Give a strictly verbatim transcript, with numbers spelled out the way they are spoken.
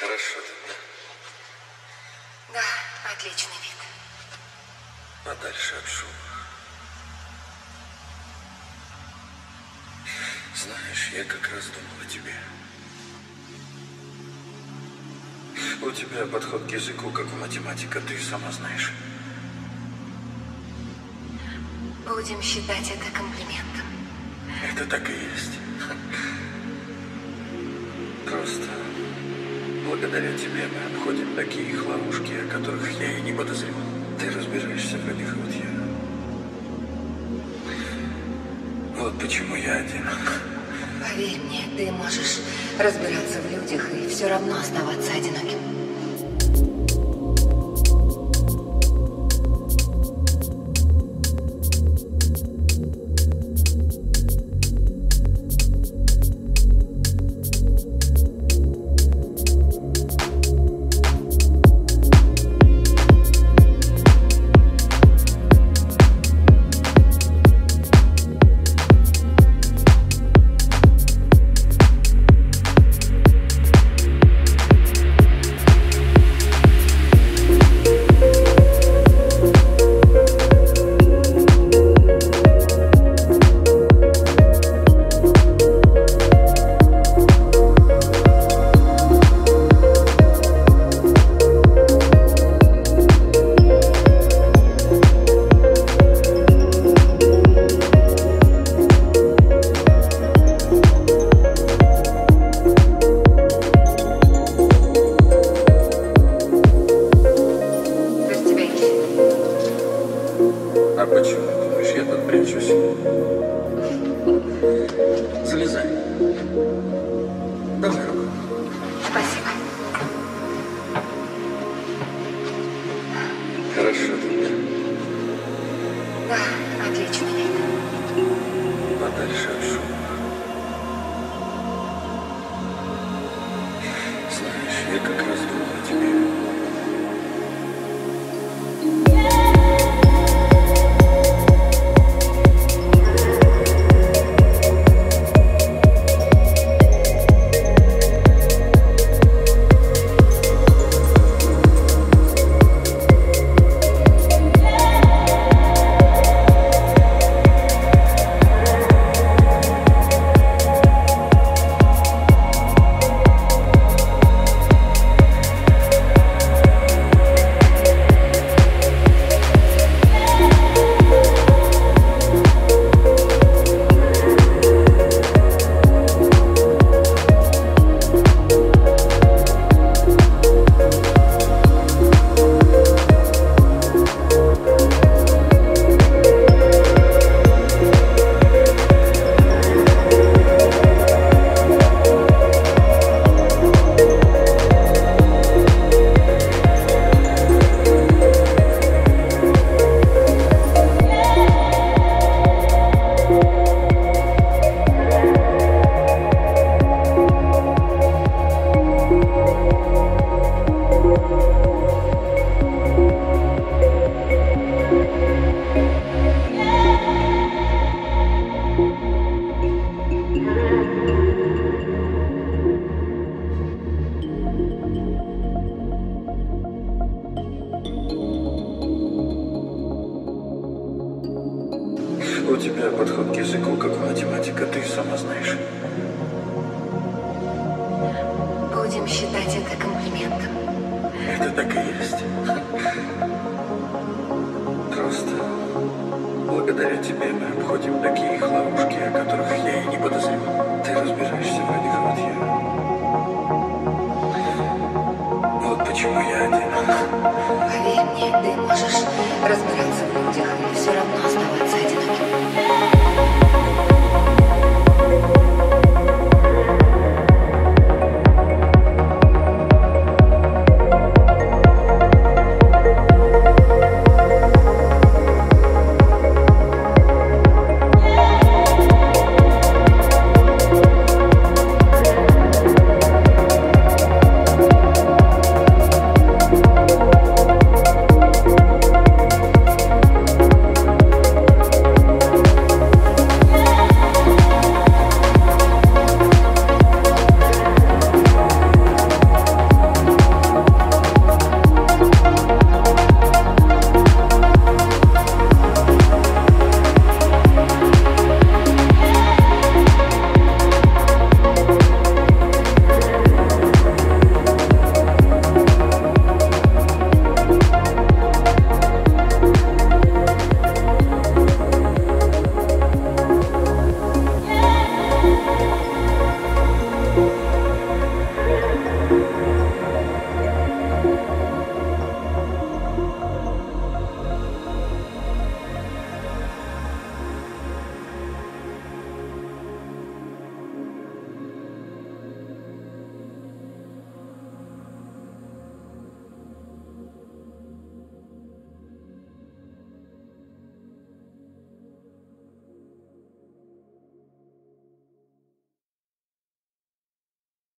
Хорошо тогда. Да, отличный вид. А дальше от шума. Знаешь, я как раз думал о тебе. У тебя подход к языку, как у математика, ты сама знаешь. Будем считать это комплиментом. Это так и есть. Просто благодаря тебе мы обходим такие их ловушки, о которых я и не подозревал. Ты разбираешься в них, вот я. Вот почему я один. Поверь мне, ты можешь разбираться в людях и все равно оставаться одиноким. Почему я один? Поверь мне, ты можешь разбираться.